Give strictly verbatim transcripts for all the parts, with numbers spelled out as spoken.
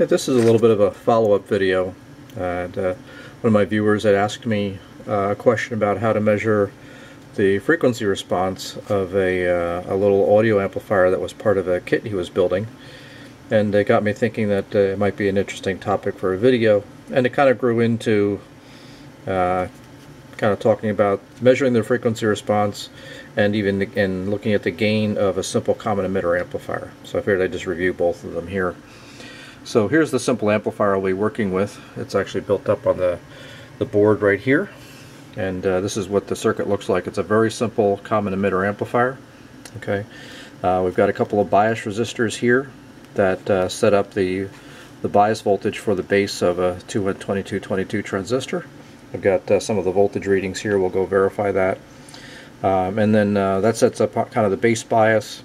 Hey, this is a little bit of a follow-up video. And, uh, one of my viewers had asked me uh, a question about how to measure the frequency response of a, uh, a little audio amplifier that was part of a kit he was building. And it got me thinking that uh, it might be an interesting topic for a video. And it kind of grew into uh, kind of talking about measuring the frequency response and even and looking at the gain of a simple common emitter amplifier. So I figured I'd just review both of them here. So here's the simple amplifier I'll be working with. It's actually built up on the, the board right here. And uh, this is what the circuit looks like. It's a very simple common emitter amplifier. Okay, uh, we've got a couple of bias resistors here that uh, set up the, the bias voltage for the base of a two N twenty-two twenty-two transistor. I've got uh, some of the voltage readings here. We'll go verify that. Um, and then uh, that sets up kind of the base bias.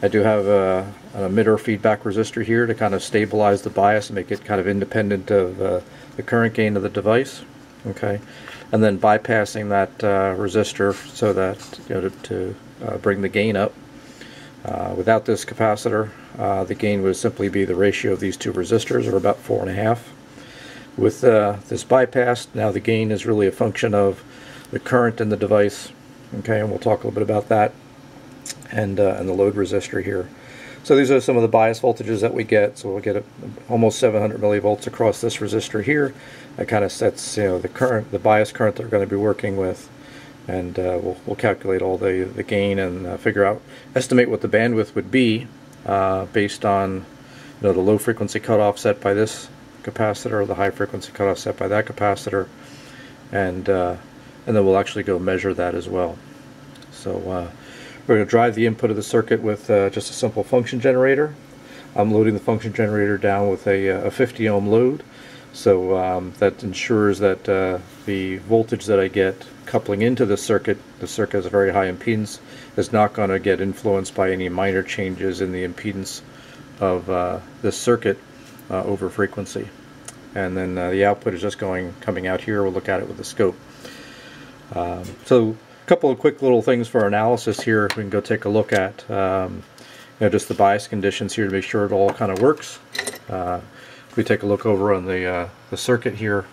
I do have a, an emitter feedback resistor here to kind of stabilize the bias and make it kind of independent of uh, the current gain of the device. Okay, and then bypassing that uh, resistor so that, you know, to, to uh, bring the gain up. Uh, without this capacitor, uh, the gain would simply be the ratio of these two resistors, or about four and a half. With uh, this bypass, now the gain is really a function of the current in the device. Okay, and we'll talk a little bit about that. And, uh, and the load resistor here. So these are some of the bias voltages that we get. So we'll get a, almost seven hundred millivolts across this resistor here. That kind of sets, you know, the current, the bias current that we're going to be working with, and uh, we'll, we'll calculate all the the gain and uh, figure out, estimate what the bandwidth would be uh, based on, you know, the low frequency cutoff set by this capacitor, or the high frequency cutoff set by that capacitor, and uh, and then we'll actually go measure that as well. So. Uh, We're going to drive the input of the circuit with uh, just a simple function generator. I'm loading the function generator down with a, a fifty ohm load, so um, that ensures that uh, the voltage that I get coupling into the circuit, the circuit has a very high impedance, is not going to get influenced by any minor changes in the impedance of uh, this circuit uh, over frequency. And then uh, the output is just going coming out here. We'll look at it with the scope. Um, so. Couple of quick little things for analysis here we can go take a look at. Um, you know, just the bias conditions here to make sure it all kind of works. Uh, if we take a look over on the, uh, the circuit here,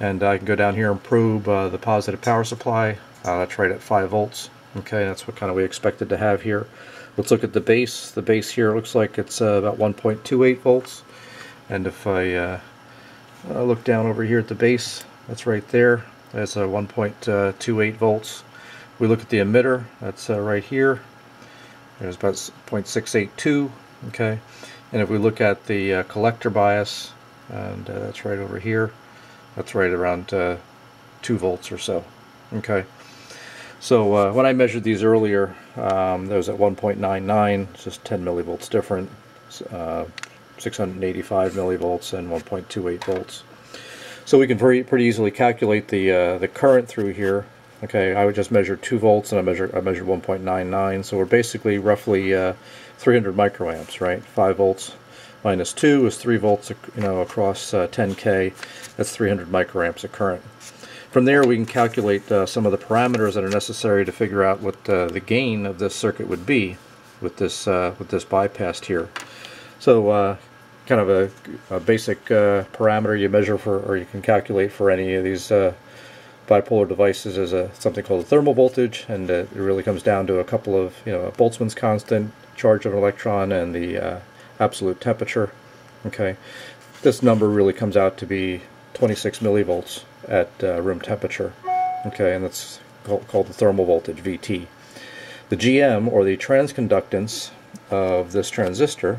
and I can go down here and probe uh, the positive power supply. Uh, that's right at five volts. Okay, that's what kind of we expected to have here. Let's look at the base. The base here looks like it's uh, about one point two eight volts. And if I uh, look down over here at the base, that's right there. That's uh, one point two eight volts. We look at the emitter, that's uh, right here, there's about zero point six eight two, okay, and if we look at the uh, collector bias, and uh, that's right over here, that's right around uh, two volts or so, okay. So uh, when I measured these earlier, um, those at one point nine nine, just ten millivolts different, uh, six hundred eighty-five millivolts and one point two eight volts. So we can pretty, pretty easily calculate the, uh, the current through here. Okay, I would just measure two volts, and I measured, I measured one point nine nine, so we're basically roughly uh, three hundred microamps, right? five volts minus two is three volts, you know, across uh, ten K. That's three hundred microamps of current. From there, we can calculate uh, some of the parameters that are necessary to figure out what uh, the gain of this circuit would be with this, uh, with this bypassed here. So, uh, kind of a, a basic uh, parameter you measure for, or you can calculate for any of these uh, bipolar devices is a, something called a thermal voltage, and uh, it really comes down to a couple of, you know, Boltzmann's constant, charge of an electron, and the uh, absolute temperature. Okay, this number really comes out to be twenty-six millivolts at uh, room temperature. Okay, and that's called, called the thermal voltage, V T. The G M, or the transconductance of this transistor,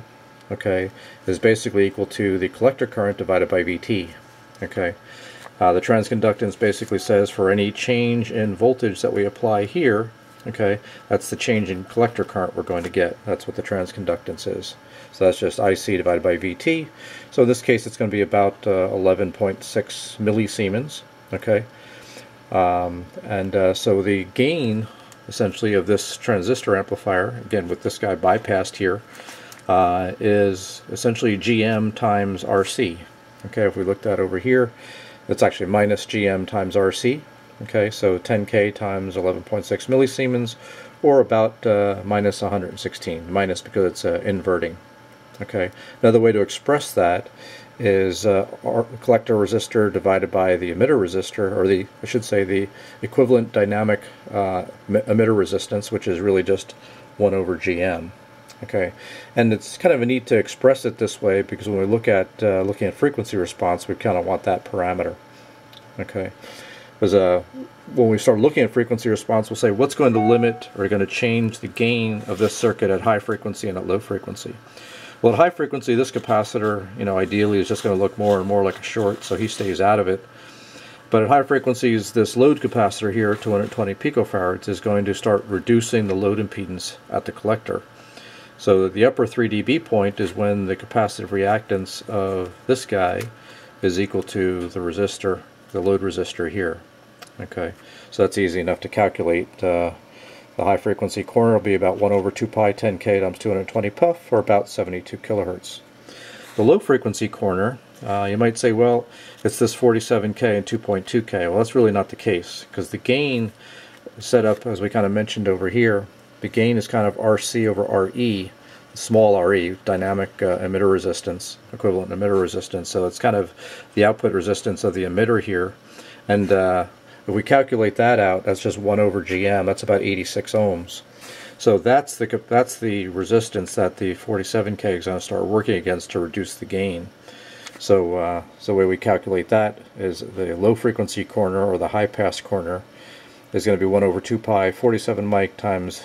okay, is basically equal to the collector current divided by V T. Okay. Uh, the transconductance basically says for any change in voltage that we apply here, okay, that's the change in collector current we're going to get. That's what the transconductance is. So that's just I C divided by V T. So in this case, it's going to be about eleven point six millisiemen, okay. Um, and uh, so the gain, essentially, of this transistor amplifier, again, with this guy bypassed here, uh, is essentially G M times R C. Okay, if we look that over here, it's actually minus G M times R C, okay, so ten K times eleven point six millisiemens, or about uh, minus one hundred sixteen, minus because it's uh, inverting, Okay, another way to express that is uh, our collector resistor divided by the emitter resistor, or the, I should say, the equivalent dynamic uh, emitter resistance, which is really just one over G M. Okay, and it's kind of neat to express it this way because when we look at uh, looking at frequency response, we kind of want that parameter. Okay, because uh, when we start looking at frequency response, we'll say what's going to limit or going to change the gain of this circuit at high frequency and at low frequency. Well, at high frequency, this capacitor, you know, ideally is just going to look more and more like a short, so he stays out of it. But at high frequencies, this load capacitor here, two hundred twenty picofarads, is going to start reducing the load impedance at the collector. So the upper three D B point is when the capacitive reactance of this guy is equal to the resistor, the load resistor here. Okay, so that's easy enough to calculate. Uh, The high frequency corner will be about one over two pi ten K times two hundred twenty puff, or about seventy-two kilohertz. The low frequency corner, uh, you might say, well, it's this forty-seven K and two point two K. Well, that's really not the case, because the gain set up, as we kind of mentioned over here, the gain is kind of R C over R E, small R E, dynamic uh, emitter resistance, equivalent emitter resistance. So it's kind of the output resistance of the emitter here. And uh, if we calculate that out, that's just one over G M. That's about eighty-six ohms. So that's the that's the resistance that the forty-seven K is going to start working against to reduce the gain. So uh, so the way we calculate that is the low frequency corner, or the high pass corner, is going to be one over two pi forty-seven mic times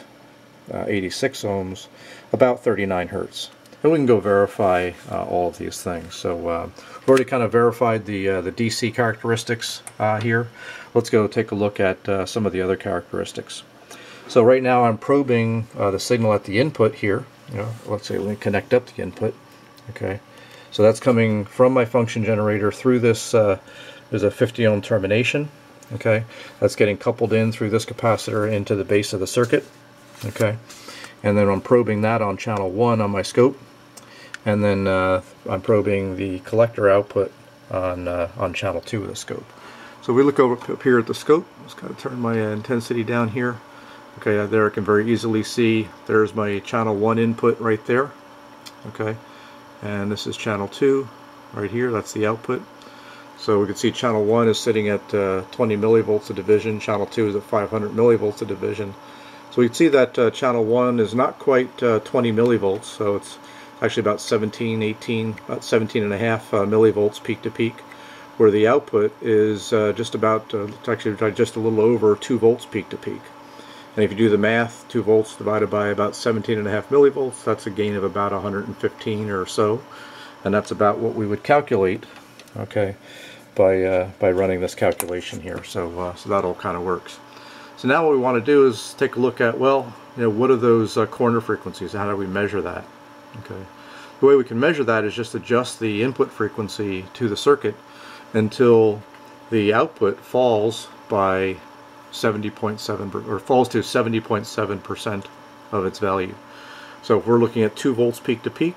eighty-six ohms, about thirty-nine hertz. And we can go verify uh, all of these things. So uh, we've already kind of verified the uh, the D C characteristics uh, here. Let's go take a look at uh, some of the other characteristics. So right now I'm probing uh, the signal at the input here. You know, let's say let me connect up the input. Okay, so that's coming from my function generator through this. Uh, there's a fifty ohm termination. Okay, that's getting coupled in through this capacitor into the base of the circuit. Okay, and then I'm probing that on channel one on my scope. And then uh, I'm probing the collector output on uh, on channel two of the scope. So we look over up here at the scope. Let's kind of turn my intensity down here. Okay, there I can very easily see there's my channel one input right there. Okay, and this is channel two right here. That's the output. So we can see channel one is sitting at uh, twenty millivolts a division. Channel two is at five hundred millivolts a division. So we can see that uh, channel one is not quite uh, twenty millivolts. So it's actually about seventeen, eighteen, about seventeen and a half uh, millivolts peak to peak, where the output is uh, just about, uh, actually just a little over two volts peak to peak. And if you do the math, two volts divided by about seventeen and a half millivolts, that's a gain of about one hundred fifteen or so, and that's about what we would calculate, okay, by uh, by running this calculation here. So uh, so that all kind of works. So now what we want to do is take a look at, well, you know, what are those uh, corner frequencies? How do we measure that? Okay. The way we can measure that is just adjust the input frequency to the circuit until the output falls by seventy point seven or falls to seventy point seven percent of its value. So if we're looking at two volts peak to peak,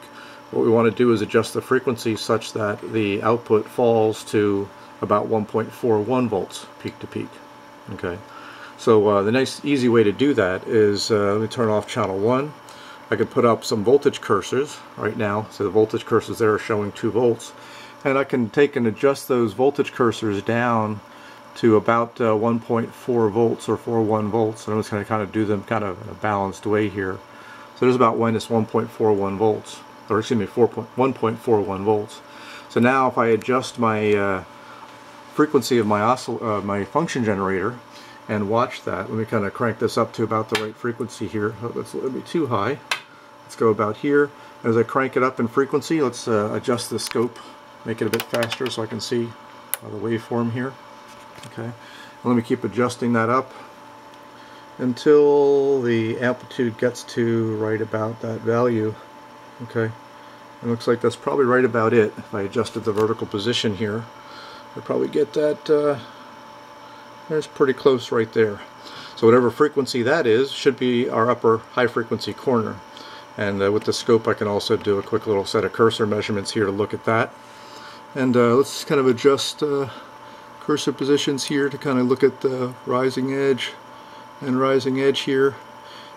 what we want to do is adjust the frequency such that the output falls to about one point four one volts peak to peak. Okay. So uh, the nice easy way to do that is uh, let me turn off channel one. I can put up some voltage cursors right now. So the voltage cursors there are showing two volts, and I can take and adjust those voltage cursors down to about uh, one point four volts or forty-one volts, and I'm just going to kind of do them kind of in a balanced way here. So there's about minus one point four one volts, or excuse me, one point four one volts. So now if I adjust my uh, frequency of my, uh, my function generator and watch that, let me kind of crank this up to about the right frequency here. Oh, that's a little bit too high. Let's go about here. As I crank it up in frequency, let's uh, adjust the scope, make it a bit faster so I can see uh, the waveform here. Okay, and let me keep adjusting that up until the amplitude gets to right about that value. Okay, it looks like that's probably right about it. If I adjusted the vertical position here, I'd probably get that. Uh, That's pretty close right there. So whatever frequency that is should be our upper high frequency corner. And uh, with the scope I can also do a quick little set of cursor measurements here to look at that. And uh, let's kind of adjust uh, cursor positions here to kind of look at the rising edge and rising edge here.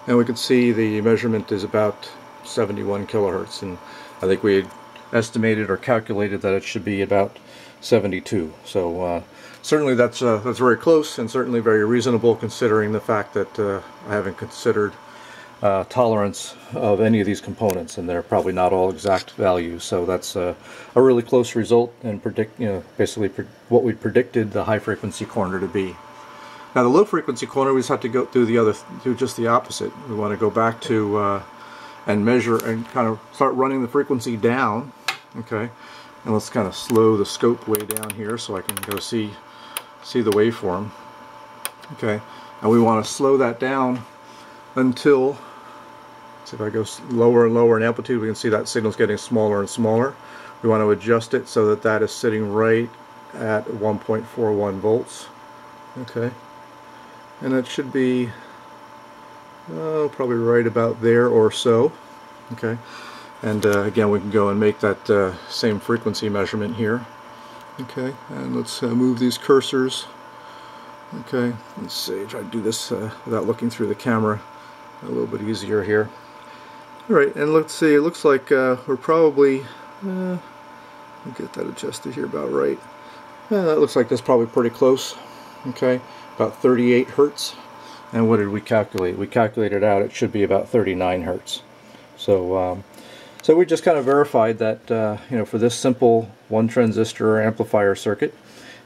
And we can see the measurement is about seventy-one kilohertz. And I think we had estimated or calculated that it should be about seventy-two. So uh, certainly that's uh, that's very close, and certainly very reasonable, considering the fact that uh, I haven't considered uh, tolerance of any of these components, and they're probably not all exact values. So that's uh, a really close result, and predict you know basically pre what we predicted the high frequency corner to be. Now the low frequency corner, we just have to go through the other, do just the opposite. We want to go back to uh, and measure and kind of start running the frequency down. Okay, and let's kind of slow the scope way down here so I can go see see the waveform. Okay, and we want to slow that down until, so if I go lower and lower in amplitude, we can see that signal's getting smaller and smaller. We want to adjust it so that that is sitting right at one point four one volts. Okay, and it should be oh, probably right about there or so. Okay, and uh, again, we can go and make that uh, same frequency measurement here. Okay, and let's uh, move these cursors. Okay, let's see, try to do this uh, without looking through the camera, a little bit easier here. Alright, and let's see, it looks like uh, we're probably, uh, get that adjusted here about right. Uh, that looks like that's probably pretty close. Okay, about thirty-eight hertz. And what did we calculate? We calculated out it should be about thirty-nine hertz. So, um, so we just kind of verified that uh, you know for this simple one transistor amplifier circuit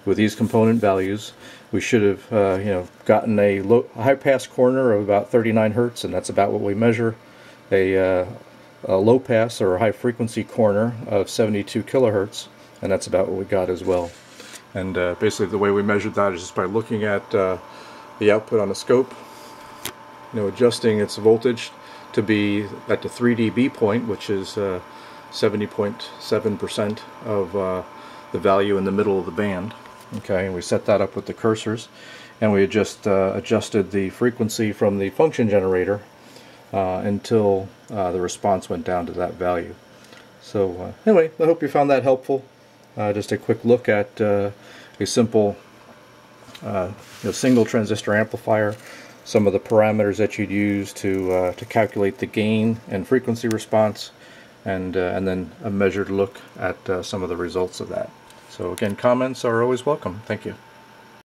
with these component values, we should have uh, you know gotten a low, high pass corner of about thirty-nine hertz, and that's about what we measure. A, uh, a low pass or a high frequency corner of seventy-two kilohertz, and that's about what we got as well. And uh, basically, the way we measured that is just by looking at uh, the output on the scope, you know, adjusting its voltage to be at the three D B point, which is seventy point seven percent uh, of uh, the value in the middle of the band. Okay, and we set that up with the cursors, and we just uh, adjusted the frequency from the function generator uh, until uh, the response went down to that value. So uh, anyway, I hope you found that helpful. Uh, just a quick look at uh, a simple uh, you know, single transistor amplifier, some of the parameters that you'd use to uh, to calculate the gain and frequency response, and uh, and then a measured look at uh, some of the results of that. So again, comments are always welcome. Thank you.